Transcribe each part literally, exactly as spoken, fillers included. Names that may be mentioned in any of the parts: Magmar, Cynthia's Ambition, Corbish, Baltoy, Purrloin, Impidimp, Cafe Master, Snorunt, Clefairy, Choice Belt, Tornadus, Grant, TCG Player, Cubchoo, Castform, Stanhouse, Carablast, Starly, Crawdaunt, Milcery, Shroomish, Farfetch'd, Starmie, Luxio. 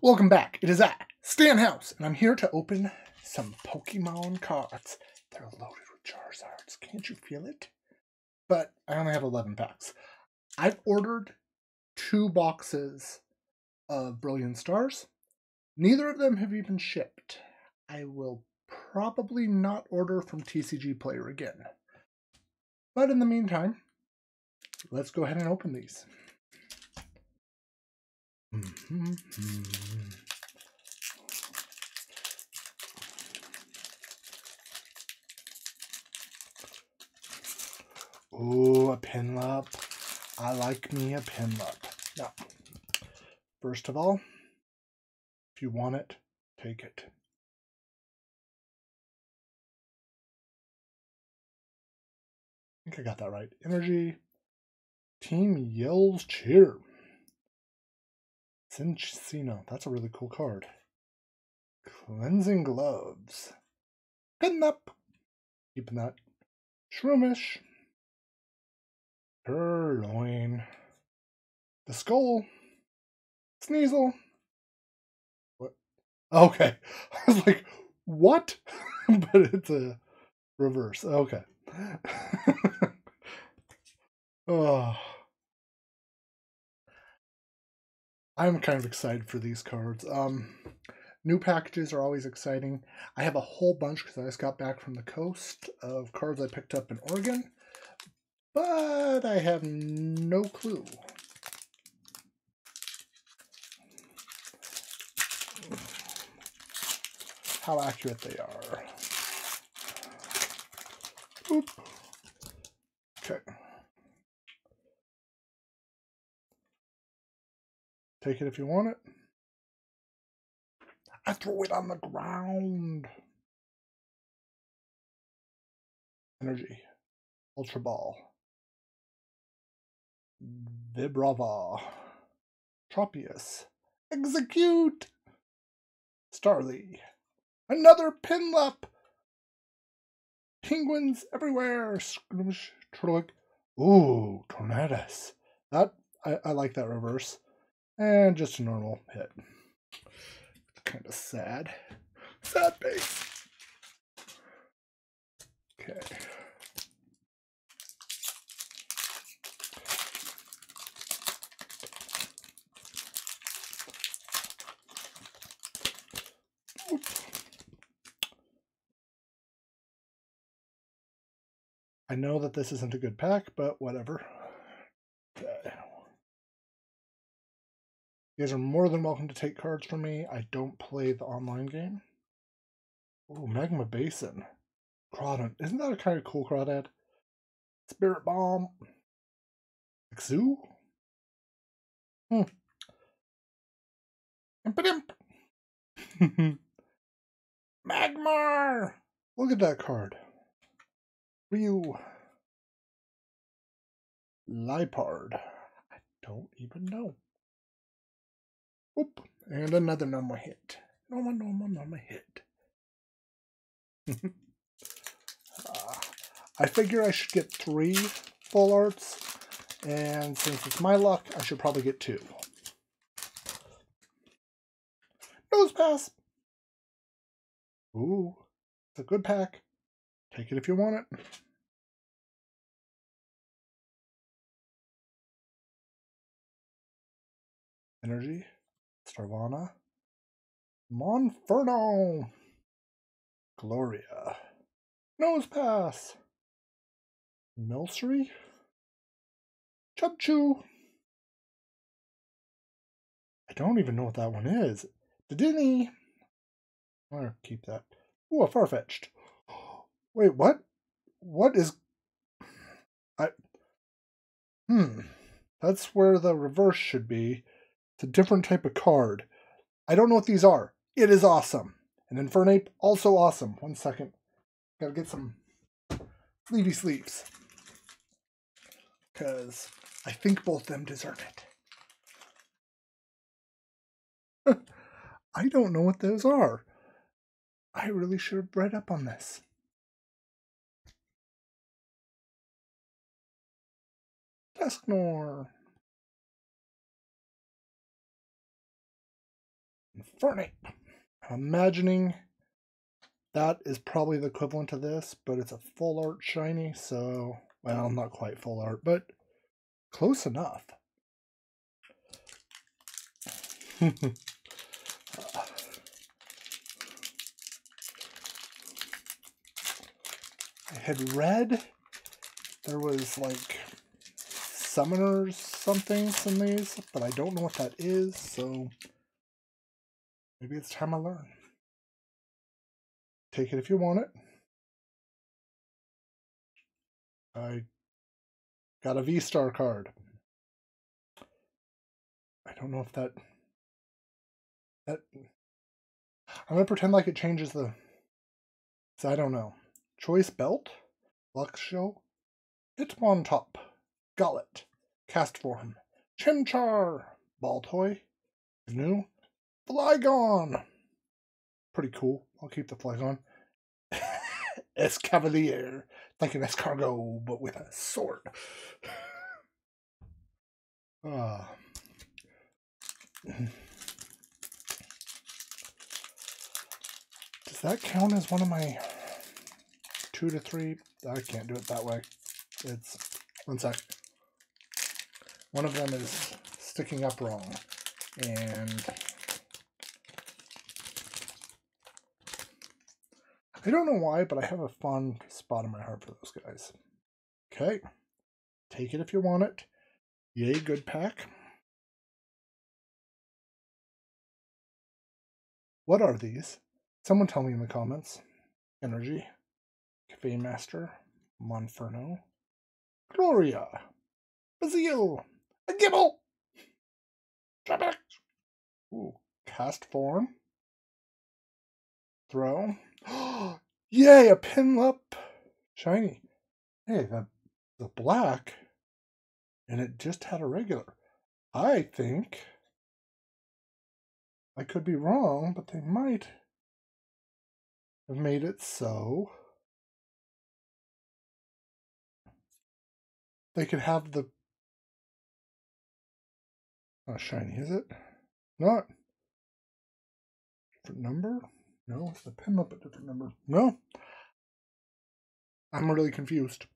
Welcome back. It is I, Stanhouse, and I'm here to open some Pokemon cards. They're loaded with Charizards. Can't you feel it? But I only have eleven packs. I've ordered two boxes of Brilliant Stars. Neither of them have even shipped. I will probably not order from T C G Player again. But in the meantime, let's go ahead and open these. Mm-hmm. Mm-hmm. Oh, a Pinlap. I like me a Pinlap. Now, first of all, if you want it, take it. I think I got that right. Energy. Team yells cheer. Cinccino. That's a really cool card. Cleansing Gloves. Pinlap. Keeping that. Shroomish. Purrloin. The Skull. Sneasel. What? Okay. I was like, what? But it's a reverse. Okay. Oh. I'm kind of excited for these cards. Um, new packages are always exciting. I have a whole bunch because I just got back from the coast of cards I picked up in Oregon, but I have no clue. How accurate they are. Oop. Okay. Take it if you want it. I throw it on the ground. Energy. Ultra Ball. Vibrava. Tropius. Execute. Starly. Another Pinlap. Penguins everywhere. Shroomish. Turtwig. Ooh, Tornadus. That I, I like that reverse. And just a normal hit. It's kind of sad. Sad base. Okay. Oops. I know that this isn't a good pack, but whatever. You guys are more than welcome to take cards from me. I don't play the online game. Oh, Magma Basin. Crawdaunt. Isn't that a kind of cool Crawdad? Spirit Bomb. Cubchoo. Hmm. Impidimp. Magmar. Look at that card. Ryu. Lipard. I don't even know. Oop, and another normal hit. Normal, normal, normal hit. uh, I figure I should get three full arts, and since it's my luck, I should probably get two. Nosepass! Ooh, it's a good pack. Take it if you want it. Energy. Starvana, Monferno, Gloria, Nosepass, Milcery, Cubchoo. I don't even know what that one is. Didini. I'll keep that. Ooh, a Farfetch'd. Wait, what? What is? I. Hmm. That's where the reverse should be. It's a different type of card. I don't know what these are. It is awesome. And Infernape, also awesome. One second. Gotta get some sleevey sleeves. Because I think both of them deserve it. I don't know what those are. I really should have read up on this. Dusknoir. Infernape. I'm imagining that is probably the equivalent to this, but it's a full art shiny, so, well, not quite full art, but close enough. uh, I had read there was like summoners somethings in these, but I don't know what that is, so maybe it's time I learn. Take it if you want it. I got a V-Star card. I don't know if that... that I'm going to pretend like it changes the... So I don't know. Choice Belt, Luxio, Hitmontop, Gollet, Castform, Chimchar, Baltoy, Gnu, Flygon. Pretty cool. I'll keep the Flygon. Escavalier. Like an escargot, but with a sword. Ah. uh. Does that count as one of my two to three? I can't do it that way. It's one sec. One of them is sticking up wrong, and I don't know why, but I have a fond spot in my heart for those guys. Okay, take it if you want it. Yay, good pack. What are these? Someone tell me in the comments. Energy, Cafe Master, Monferno, Gloria, Bazil, a Gibble, Tropius. Ooh, Castform, Throw. Yay, a Pinlap shiny. Hey, the, the black, and it just had a regular. I think, I could be wrong, but they might have made it so they could have the, not shiny, is it? Not for number? No, it's the Pinlap a different number? No. I'm really confused.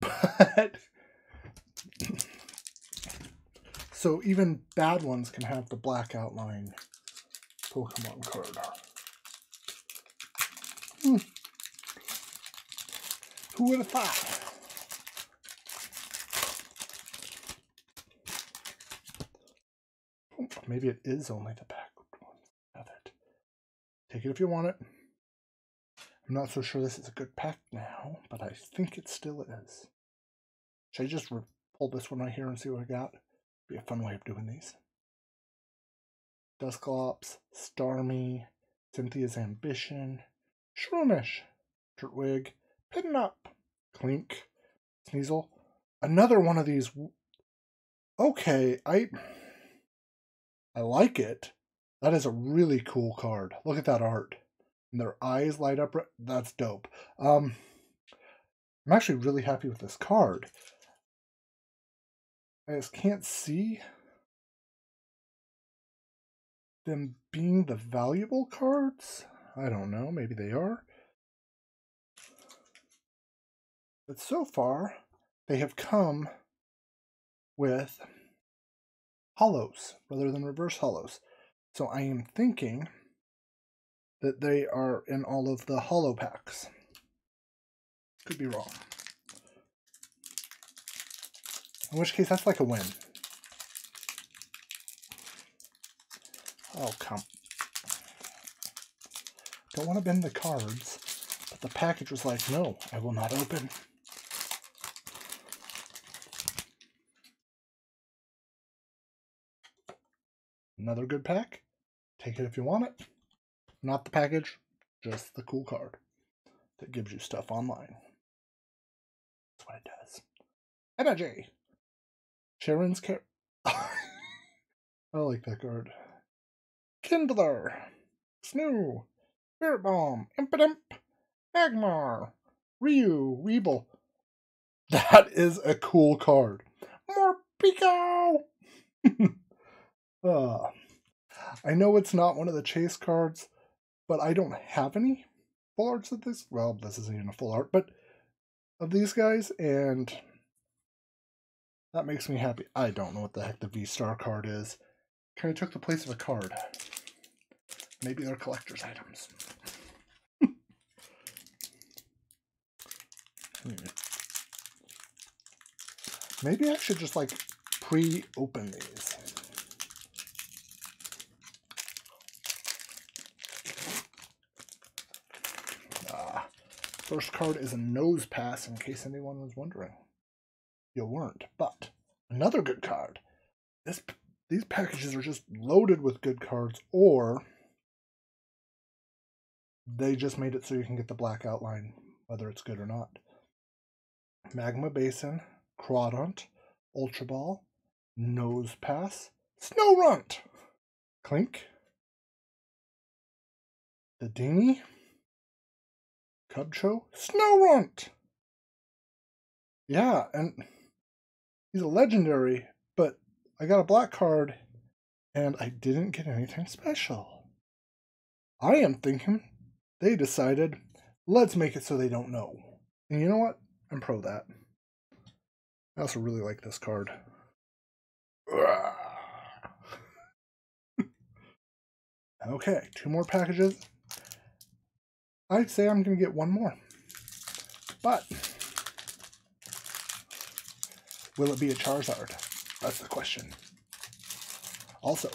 But so even bad ones can have the black outline Pokemon card. Hmm. Who would have thought? Oh, maybe it is only the back. Take it if you want it. I'm not so sure this is a good pack now, but I think it still is. Should I just pull this one right here and see what I got? Be a fun way of doing these. Dusclops, Starmie, Cynthia's Ambition, Shroomish, Turtwig, Pinlap, Clink, Sneasel. Another one of these. Okay, I I like it. That is a really cool card. Look at that art. And their eyes light up. That's dope. Um, I'm actually really happy with this card. I just can't see them being the valuable cards. I don't know. Maybe they are. But so far, they have come with hollows rather than reverse hollows. So I am thinking that they are in all of the holo packs. Could be wrong. In which case, that's like a win. Oh, come. Don't want to bend the cards, but the package was like, no, I will not open. Another good pack. Take it if you want it. Not the package, just the cool card that gives you stuff online. That's what it does. Energy. Sharon's Care. I like that card. Kindler. Snoo. Spirit Bomb. Impidimp. Magmar. Ryu. Weeble. That is a cool card. Morpeko. uh, I know it's not one of the chase cards, but I don't have any full arts of this. Well, this isn't even a full art, but of these guys, and that makes me happy. I don't know what the heck the V-Star card is. Kind of took the place of a card. Maybe they're collector's items. Maybe I should just like pre-open these. Ah, first card is a Nosepass, in case anyone was wondering. You weren't, but another good card. This these packages are just loaded with good cards, or they just made it so you can get the black outline, whether it's good or not. Magma Basin, Crawdaunt, Ultra Ball, Nosepass, Snorunt, Clink, Dedenne, Cubchoo, Snorunt! Yeah, and he's a legendary, but I got a black card, and I didn't get anything special. I am thinking they decided, let's make it so they don't know. And you know what? I'm pro that. I also really like this card. Okay, two more packages. I'd say I'm going to get one more. But will it be a Charizard? That's the question. Also,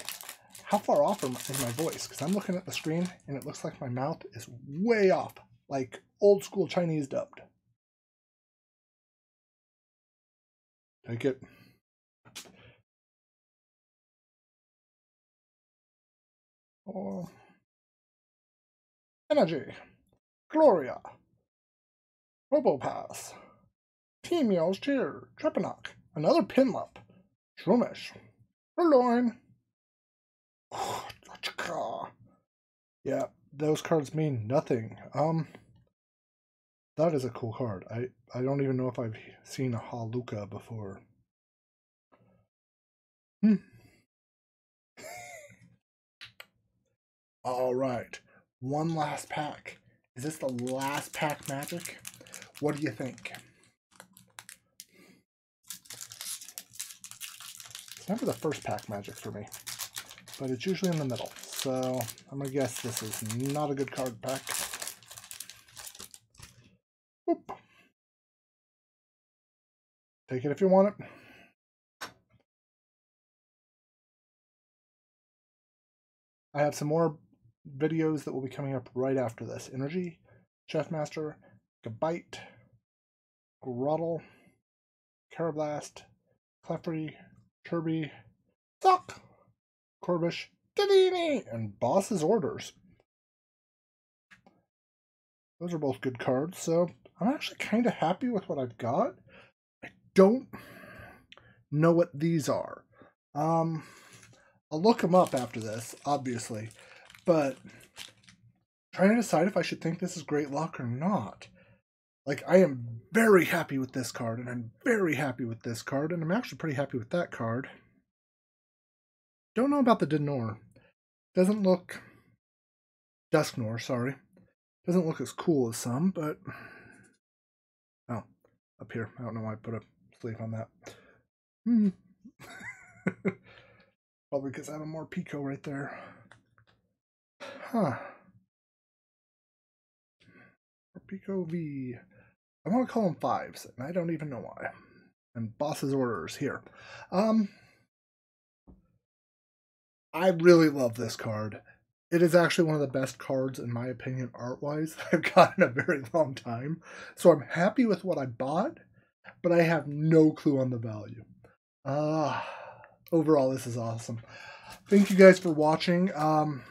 how far off is my voice? Because I'm looking at the screen and it looks like my mouth is way off, like old school Chinese dubbed. Take it. Oh. Energy. Gloria. Robopass. Teamio's Cheer. Trepanock. Another Pinlap. Shroomish. Purrloin. Yeah, those cards mean nothing. Um. That is a cool card. I, I don't even know if I've seen a Haluka before. Hmm. All right. One last pack. Is this the last pack magic? What do you think? It's never the first pack magic for me, but it's usually in the middle. So I'm going to guess this is not a good card pack. Take it if you want it. I have some more videos that will be coming up right after this. Energy, Chef Master, Gabite, Grottle, Carablast, Clefairy, Kirby, Sock, Corbish, Dedenne, and Boss's Orders. Those are both good cards, so I'm actually kind of happy with what I've got. Don't know what these are. Um, I'll look them up after this, obviously, but trying to decide if I should think this is great luck or not. Like, I am very happy with this card, and I'm very happy with this card, and I'm actually pretty happy with that card. Don't know about the Dusknoir. Doesn't look... Dusknoir, sorry. Doesn't look as cool as some, but... Oh, up here. I don't know why I put a sleeve on that. Hmm. Probably because I have a Morpeko right there. Huh. Morpeko V. I want to call them fives, and I don't even know why. And Boss's Orders here. Um, I really love this card. It is actually one of the best cards, in my opinion, art-wise, that I've got in a very long time. So I'm happy with what I bought, but I have no clue on the value. Uh, overall, this is awesome. Thank you guys for watching. Um,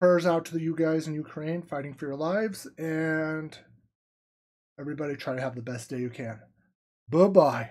prayers out to you guys in Ukraine fighting for your lives, and everybody try to have the best day you can. Bye-bye.